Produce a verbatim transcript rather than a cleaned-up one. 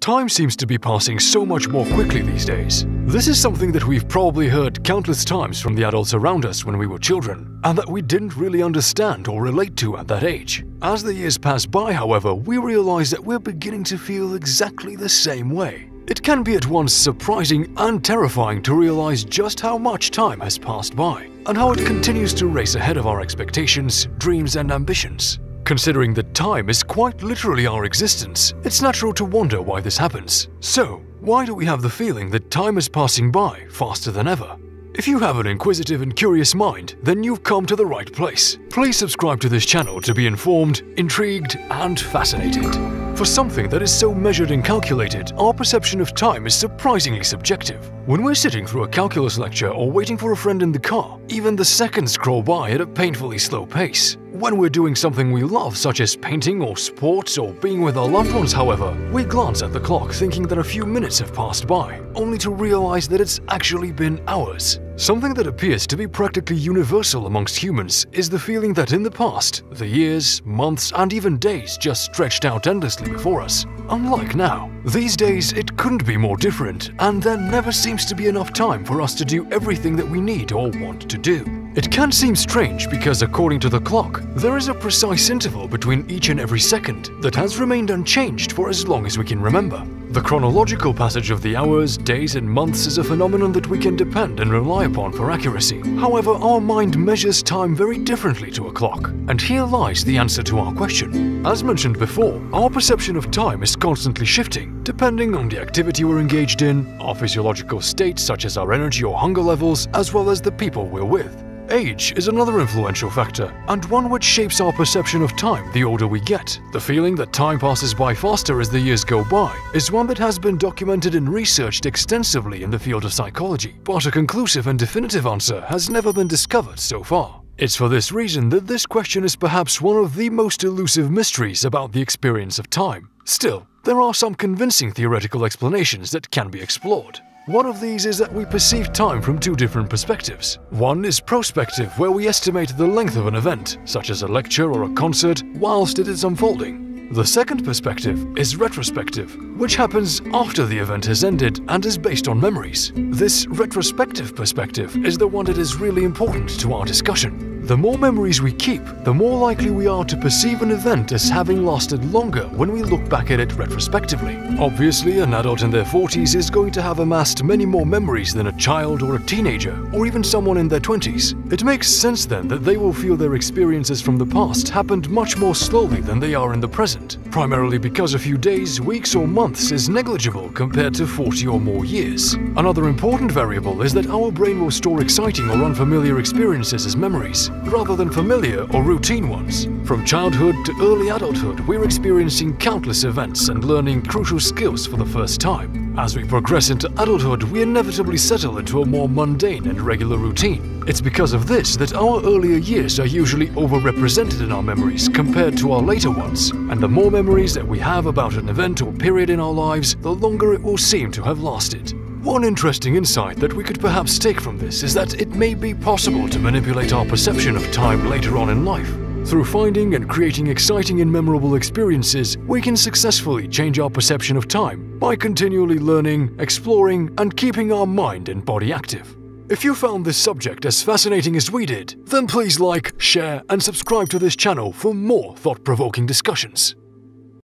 Time seems to be passing so much more quickly these days. This is something that we've probably heard countless times from the adults around us when we were children, and that we didn't really understand or relate to at that age. As the years pass by, however, we realize that we're beginning to feel exactly the same way. It can be at once surprising and terrifying to realize just how much time has passed by, and how it continues to race ahead of our expectations, dreams, and ambitions. Considering that time is quite literally our existence, it's natural to wonder why this happens. So, why do we have the feeling that time is passing by faster than ever? If you have an inquisitive and curious mind, then you've come to the right place. Please subscribe to this channel to be informed, intrigued, and fascinated. For something that is so measured and calculated, our perception of time is surprisingly subjective. When we're sitting through a calculus lecture or waiting for a friend in the car, even the seconds crawl by at a painfully slow pace. When we're doing something we love, such as painting or sports or being with our loved ones, however, we glance at the clock thinking that a few minutes have passed by, only to realize that it's actually been hours. Something that appears to be practically universal amongst humans is the feeling that in the past, the years, months, and even days just stretched out endlessly before us. Unlike now. These days, it couldn't be more different, and there never seems to be enough time for us to do everything that we need or want to do. It can seem strange because, according to the clock, there is a precise interval between each and every second that has remained unchanged for as long as we can remember. The chronological passage of the hours, days, and months is a phenomenon that we can depend and rely upon for accuracy. However, our mind measures time very differently to a clock, and here lies the answer to our question. As mentioned before, our perception of time is constantly shifting, depending on the activity we're engaged in, our physiological state such as our energy or hunger levels, as well as the people we're with. Age is another influential factor, and one which shapes our perception of time the older we get. The feeling that time passes by faster as the years go by is one that has been documented and researched extensively in the field of psychology, but a conclusive and definitive answer has never been discovered so far. It's for this reason that this question is perhaps one of the most elusive mysteries about the experience of time. Still, there are some convincing theoretical explanations that can be explored. One of these is that we perceive time from two different perspectives. One is prospective, where we estimate the length of an event, such as a lecture or a concert, whilst it is unfolding. The second perspective is retrospective, which happens after the event has ended and is based on memories. This retrospective perspective is the one that is really important to our discussion. The more memories we keep, the more likely we are to perceive an event as having lasted longer when we look back at it retrospectively. Obviously, an adult in their forties is going to have amassed many more memories than a child or a teenager, or even someone in their twenties. It makes sense then that they will feel their experiences from the past happened much more slowly than they are in the present, primarily because a few days, weeks, or months is negligible compared to forty or more years. Another important variable is that our brain will store exciting or unfamiliar experiences as memories, rather than familiar or routine ones. From childhood to early adulthood, we're experiencing countless events and learning crucial skills for the first time. As we progress into adulthood, we inevitably settle into a more mundane and regular routine. It's because of this that our earlier years are usually overrepresented in our memories compared to our later ones, and the more memories that we have about an event or period in our lives, the longer it will seem to have lasted. One interesting insight that we could perhaps take from this is that it may be possible to manipulate our perception of time later on in life. Through finding and creating exciting and memorable experiences, we can successfully change our perception of time by continually learning, exploring, and keeping our mind and body active. If you found this subject as fascinating as we did, then please like, share, and subscribe to this channel for more thought-provoking discussions.